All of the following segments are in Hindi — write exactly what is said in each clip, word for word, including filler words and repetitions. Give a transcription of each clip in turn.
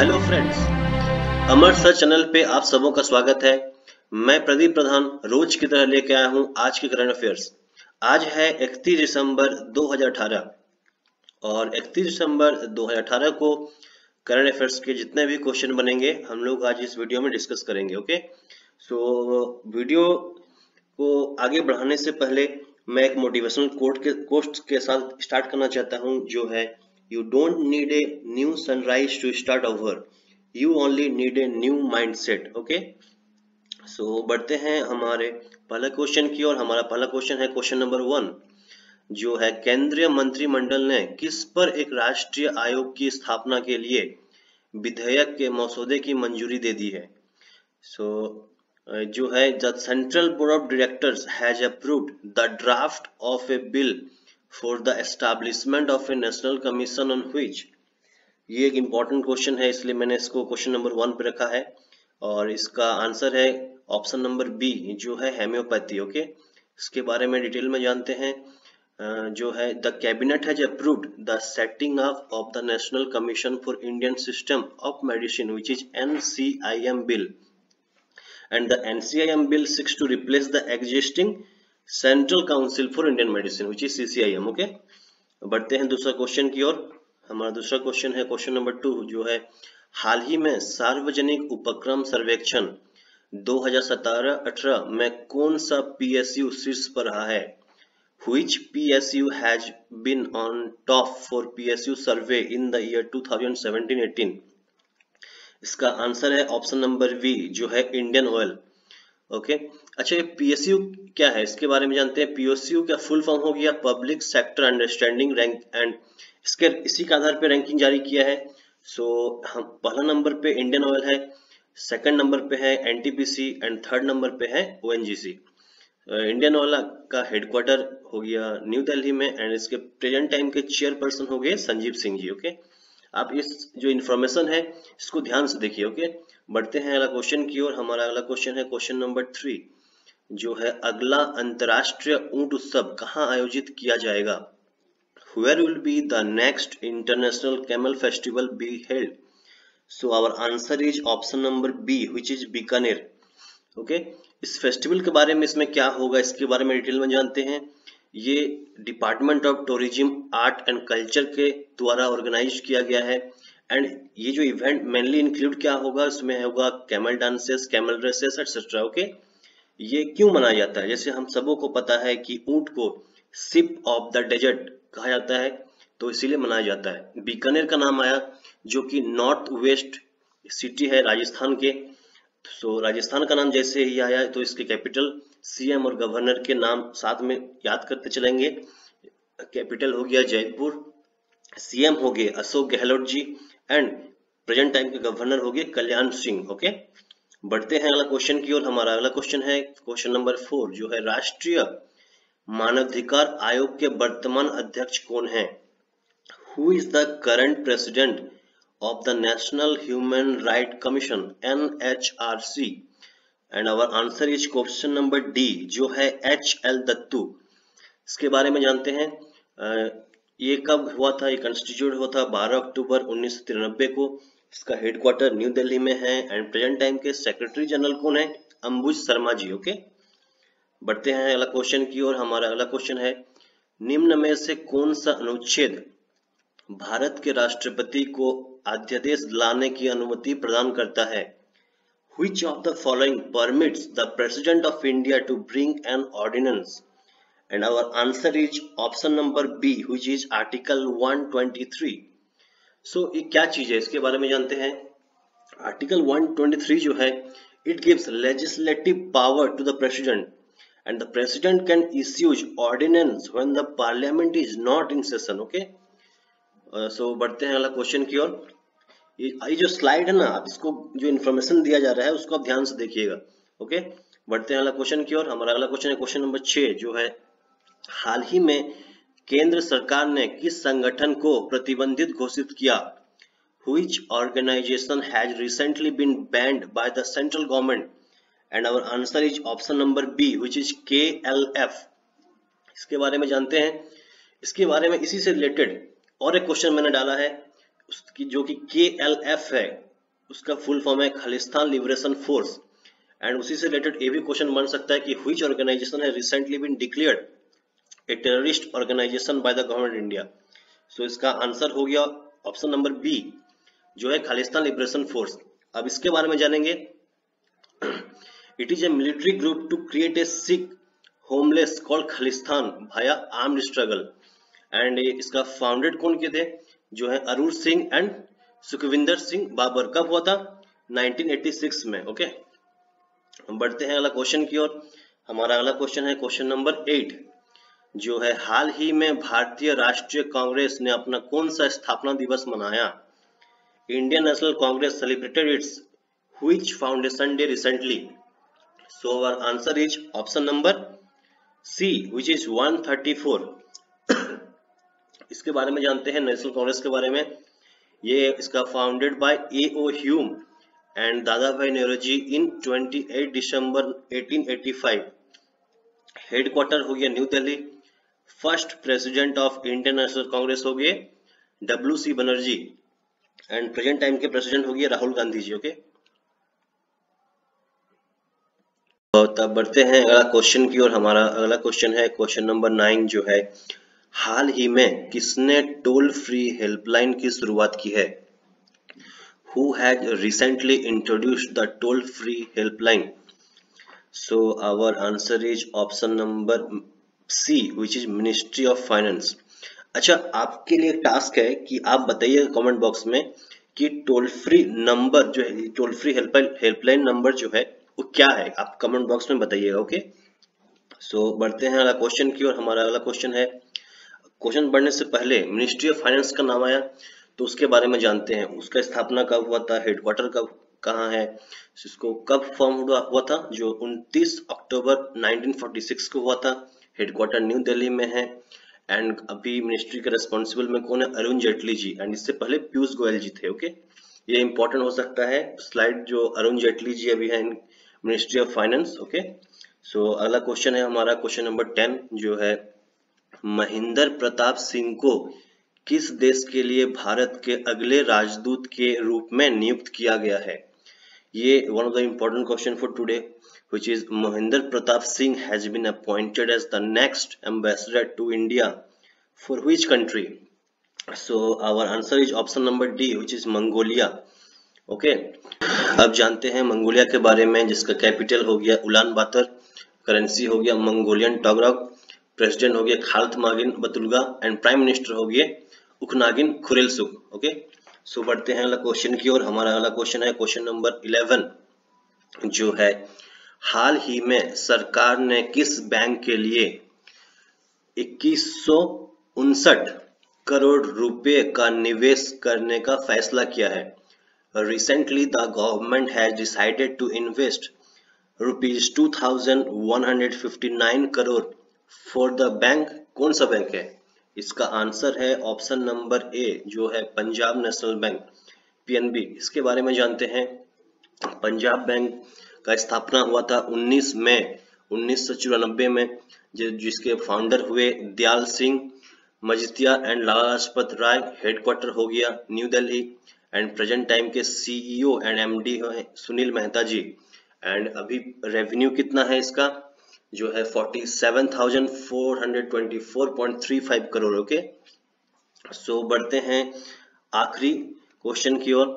Hello friends, Amar sir channel पे आप सबों का स्वागत है। मैं प्रदीप प्रधान रोज की तरह लेके आया हूँ आज के करंट अफेयर्स। आज है इकतीस दिसंबर दो हज़ार अठारह और इकतीस दिसंबर दो हज़ार अठारह को करंट अफेयर्स के जितने भी क्वेश्चन बनेंगे हम लोग आज इस वीडियो में डिस्कस करेंगे। ओके, सो वीडियो को आगे बढ़ाने से पहले मैं एक मोटिवेशनल कोट के कोट्स के साथ स्टार्ट करना चाहता हूँ, जो है You don't need a new sunrise to start over. You only need a new mindset. Okay? So बढ़ते हैं हमारे पहला क्वेश्चन की ओर। हमारा पहला क्वेश्चन है क्वेश्चन नंबर वन, जो है केंद्रीय मंत्रिमंडल ने किस पर एक राष्ट्रीय आयोग की स्थापना के लिए विधेयक के मसौदे की मंजूरी दे दी है। So जो है the Central Board of Directors has approved the draft of a bill for the establishment of a national commission on which, ये एक इम्पोर्टेंट क्वेश्चन है इसलिए मैंने इसको क्वेश्चन नंबर वन पे रखा है और इसका आंसर है ऑप्शन नंबर बी, जो है होम्योपैथी। ओके, इसके बारे में डिटेल में जानते हैं। जो है the cabinet has approved the setting up of the national commission for Indian system of medicine which is N C I M bill and the N C I M bill seeks to replace the existing central council for Indian medicine which is C C I M. Okay, बढ़ते हैं दूसरा क्वेश्चन की ओर। हमारा दूसरा क्वेश्चन है क्वेश्चन नंबर टू, जो है हाल ही में सार्वजनिक उपक्रम सर्वेक्षण दो हज़ार सत्रह अठारह में कौन सा पी एस यू शीर्ष पर रहा है। Which P S U has been on top for P S U survey in the year two thousand seventeen eighteen. इसका आंसर है ऑप्शन नंबर वी, जो है इंडियन ऑयल। Okay okay. अच्छा, ये पी एस यू क्या है इसके बारे में जानते हैं। पी एस यू का फुल फॉर्म हो गया public sector understanding rank and इसके इसी के आधार पे रैंकिंग जारी किया है। सो so, हम पहला नंबर पे इंडियन ऑयल है, सेकंड नंबर पे है N T P C and third number पे है O N G C. Indian oil का हेडक्वार्टर हो गया न्यू दिल्ली में एंड इसके प्रेजेंट टाइम के चेयरपर्सन हो गए संजीव सिंह जी। Okay okay. आप इस जो इन्फॉर्मेशन है इसको ध्यान से देखिए। Okay okay. बढ़ते हैं अगला क्वेश्चन की ओर। हमारा अगला क्वेश्चन है क्वेश्चन नंबर थ्री, जो है अगला अंतर्राष्ट्रीय ऊंट उत्सव कहाँ आयोजित किया जाएगा। Where will be the next international camel festival be held. So our answer is option number B, which is Bikaner. Okay, इस फेस्टिवल के बारे में इसमें क्या होगा इसके बारे में डिटेल में जानते हैं। ये department of tourism art and culture के द्वारा ऑर्गेनाइज किया गया है एंड ये जो इवेंट मेनली इंक्लूड क्या होगा इसमें होगा camel dances, camel races etcetera. Okay, ये क्यों मनाया जाता है, जैसे हम सबों को पता है कि ऊंट को शिप ऑफ द डेजर्ट कहा जाता है तो इसीलिए मनाया जाता है। बीकानेर का नाम आया, जो कि नॉर्थ वेस्ट सिटी है राजस्थान के। सो राजस्थान का नाम जैसे ही आया तो इसके कैपिटल, सी एम और गवर्नर के नाम साथ में याद करते चलेंगे। कैपिटल हो गया जयपुर, सी एम हो गए Ashok Gehlot ji and present time के गवर्नर हो गए कल्याण सिंह। ओके, बढ़ते हैं अगला क्वेश्चन की ओर। हमारा अगला क्वेश्चन है क्वेश्चन नंबर फोर, जो है राष्ट्रीय मानवाधिकार आयोग के वर्तमान अध्यक्ष कौन है। Who is the current president of the national human right commission N H R C and our answer is question number D, जो है एच एल दत्तू। इसके बारे में जानते हैं। आ, ये कब हुआ था, ये कंस्टिट्यूट हुआ था बारह अक्टूबर उन्नीस सौ तिरानवे को। इसका हेडक्वार्टर न्यू दिल्ली में है एंड प्रेजेंट टाइम के सेक्रेटरी जनरल कौन है, अंबुज शर्मा जी। ओके, बढ़ते हैं अगला क्वेश्चन की ओर। हमारा अगला क्वेश्चन है निम्न में से कौन सा अनुच्छेद भारत के राष्ट्रपति को अध्यादेश लाने की अनुमति प्रदान करता है। Which of the following permits the president of India to bring an ordinance and our answer is option number B, which is article one twenty-three. so ये क्या चीज है इसके बारे में जानते हैं। आर्टिकल वन टू थ्री जो है it gives legislative power to the president and the president can issue ordinance when the parliament is not in session. okay, uh, so बढ़ते हैं अगला क्वेश्चन की ओर। ये जो स्लाइड है ना, आप इसको जो इन्फॉर्मेशन दिया जा रहा है उसको आप ध्यान से देखिएगा। Okay okay? बढ़ते हैं अगला क्वेश्चन की ओर। हमारा अगला क्वेश्चन है क्वेश्चन नंबर छह, जो है हाल ही में केंद्र सरकार ने किस संगठन को प्रतिबंधित घोषित किया। Which organization has recently been banned by the central government? And our answer is option number B, which is K L F. इसके बारे में जानते हैं। इसके बारे में इसी से रिलेटेड और एक क्वेश्चन मैंने डाला है उसकी, जो कि के एल एफ है उसका फुल फॉर्म है खालिस्तान लिबरेशन फोर्स। एंड उसी से रिलेटेड ये भी क्वेश्चन बन सकता है कि व्हिच ऑर्गेनाइजेशन है recently been declared a terrorist organisation by the government India. So इसका आंसर हो गया ऑप्शन नंबर बी जो है खालिस्तान लिबरेशन फोर्स। अब इसके बारे में जानेंगे। It is a military group to create a Sikh homeless called Khalistan via armed struggle. And इसका फाउंडेड कौन किए थे जो है अरुण सिंह एंड सुखविंदर सिंह बाबर। कब हुआ था? नाइनटीन एटी सिक्स में। Okay okay? हम बढ़ते हैं अगला क्वेश्चन की ओर। हमारा अगला क्वेश्चन है क्वेश्चन नंबर एट जो है हाल ही में भारतीय राष्ट्रीय कांग्रेस ने अपना कौन सा स्थापना दिवस मनाया? Indian National Congress celebrated its which foundation day recently. So our answer is option number C which is one thirty four. इसके बारे में जानते हैं नेशनल कांग्रेस के बारे में। ये इसका founded by A O Hume and Dadabhai Naoroji in अट्ठाईस दिसंबर अठारह सौ पचासी। हेडक्वार्टर हो गया new Delhi. First president of Indian National Congress हो गए W C Banerjee and present time के प्रेसिडेंट हो गए राहुल गांधी जी। ओके तो तब बढ़ते हैं अगला क्वेश्चन की ओर। हमारा अगला क्वेश्चन है क्वेश्चन नंबर नाइन जो है हाल ही में किसने टोल फ्री हेल्पलाइन की शुरुआत की है? Who had recently introduced the toll free helpline? So our answer is option number C, which is Ministry of Finance. अच्छा आपके लिए टास्क है कि आप बताइए कमेंट बॉक्स में कि टोल फ्री नंबर जो है टोल फ्री हेल्पलाइन नंबर जो है वो क्या है, आप कमेंट बॉक्स में बताइएगा। ओके सो बढ़ते हैं अगला क्वेश्चन की ओर। हमारा अगला क्वेश्चन है क्वेश्चन बढ़ने से पहले मिनिस्ट्री ऑफ फाइनेंस का नाम आया तो उसके बारे में जानते हैं। उसका स्थापना कब हुआ था, हेडक्वार्टर कब कहाँ है, इसको कब फॉर्म हुआ था जो उनतीस अक्टूबर उन्नीस सौ छियालीस को हुआ था। हेडक्वार्टर न्यू दिल्ली में है एंड अभी मिनिस्ट्री के रेस्पॉन्सिबल में कौन है? अरुण जेटली जी एंड इससे पहले पीयूष गोयल जी थे। ओके ये इंपॉर्टेंट हो सकता है स्लाइड जो अरुण जेटली जी अभी है ministry of finance. Okay so अगला क्वेश्चन है हमारा क्वेश्चन नंबर टेन जो है महेंद्र प्रताप सिंह को किस देश के लिए भारत के अगले राजदूत के रूप में नियुक्त किया गया है? ये one of the important question for today which is Mahendra Pratap Singh has been appointed as the next ambassador to India for which country? So our answer is option number D which is Mongolia. Okay अब जानते हैं मंगोलिया के बारे में जिसका कैपिटल हो गया उलान बातर, करेंसी हो गया मंगोलियन टोगरॉक, प्रेसिडेंट हो गया Khaltmaagiin Battulga and prime minister हो गए उखनागिन खुरिलसुग। ओके सो बढ़ते हैं अगला क्वेश्चन की ओर। हमारा अगला क्वेश्चन है क्वेश्चन नंबर इलेवन जो है हाल ही में सरकार ने किस बैंक के लिए इक्कीस सौ उनसठ करोड़ रुपए का निवेश करने का फैसला किया है? Recently the government has decided to invest rupees two thousand one hundred fifty nine crore for the bank. कौन सा बैंक है? इसका आंसर है ऑप्शन नंबर ए जो है पंजाब नेशनल बैंक पीएनबी। इसके बारे में जानते हैं। पंजाब बैंक का स्थापना हुआ था उन्नीस मई उन्नीस सौ चौरानबे में जिसके फाउंडर हुए दयाल सिंह मजितिया एंड लाजपत राय। हेडक्वार्टर हो गया new Delhi and present time के सीईओ एंड एमडी है सुनील मेहता जी एंड अभी रेवेन्यू कितना है इसका जो है सैंतालीस हज़ार चार सौ चौबीस पॉइंट तीन पाँच करोड़। ओके सो बढ़ते हैं आखिरी क्वेश्चन की ओर।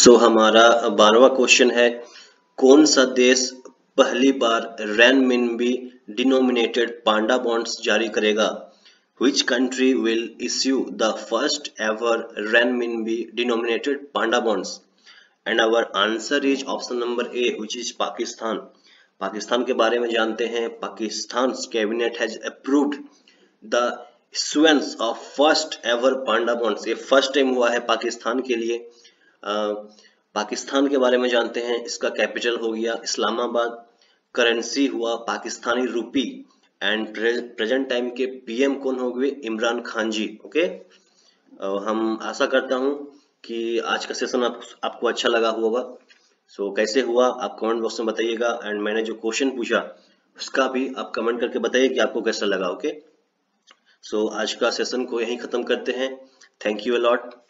सो हमारा बारहवां क्वेश्चन है कौन सा देश पहली बार रेनमिनबी डिनोमिनेटेड पांडा बॉन्ड्स जारी करेगा? Which country will issue the first ever renminbi denominated panda bonds? And our answer is option number A which is Pakistan. Pakistan के बारे में जानते हैं। Pakistan cabinet has approved the issuance of first ever panda bonds. ये फर्स्ट टाइम हुआ है पाकिस्तान के लिए। आ, पाकिस्तान के बारे में जानते हैं। इसका कैपिटल हो गया इस्लामाबाद, करेंसी हुआ Pakistani rupee and present time के पीएम कौन हो गए? इमरान खान जी। ओके हम आशा करता हूं कि आज का सेशन आप, आपको अच्छा लगा होगा। सो so, कैसे हुआ आप कमेंट बॉक्स में बताइएगा एंड मैंने जो क्वेश्चन पूछा उसका भी आप कमेंट करके बताइए कि आपको कैसा लगा। ओके सो so, आज का सेशन को यहीं खत्म करते हैं। Thank you a lot.